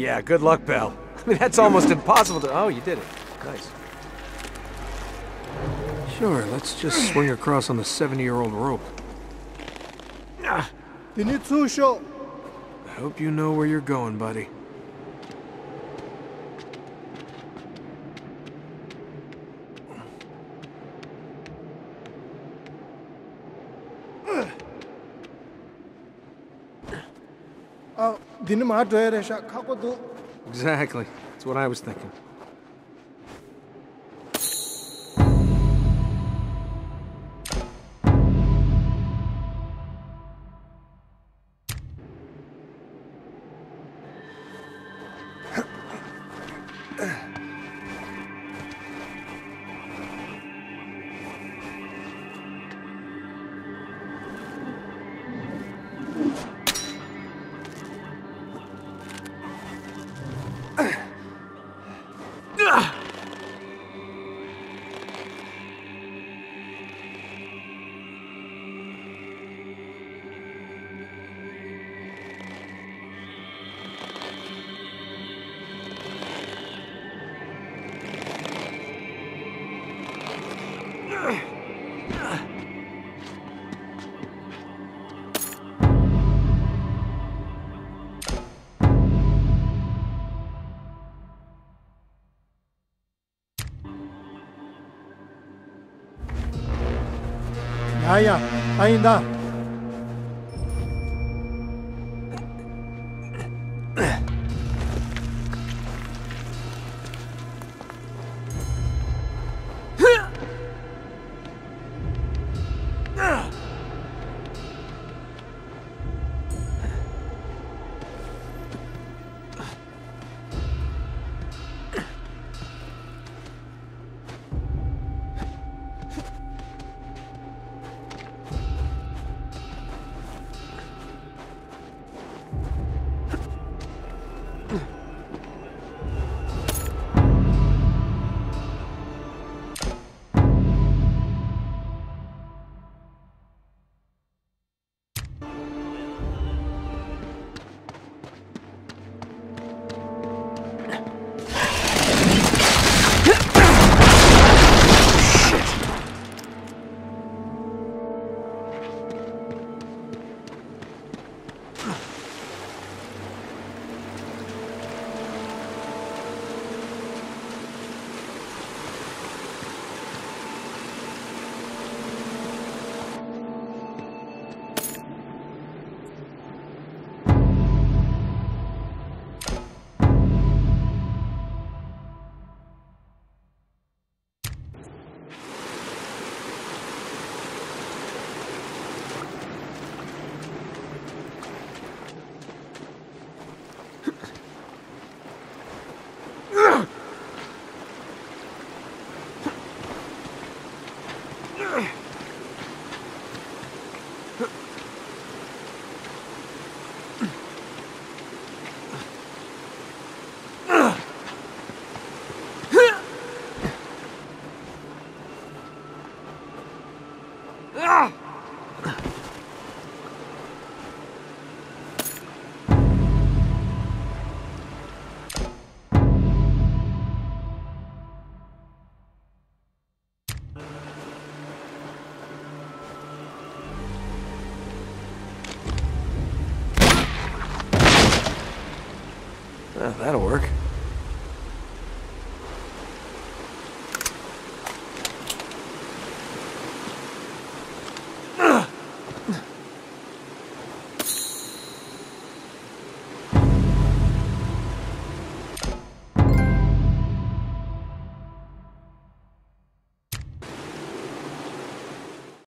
Yeah, good luck, pal. I mean, that's almost impossible to... Oh, you did it. Nice. Sure, let's just swing across on the 70-year-old rope. I hope you know where you're going, buddy. Exactly. That's what I was thinking. Ainda. That'll work.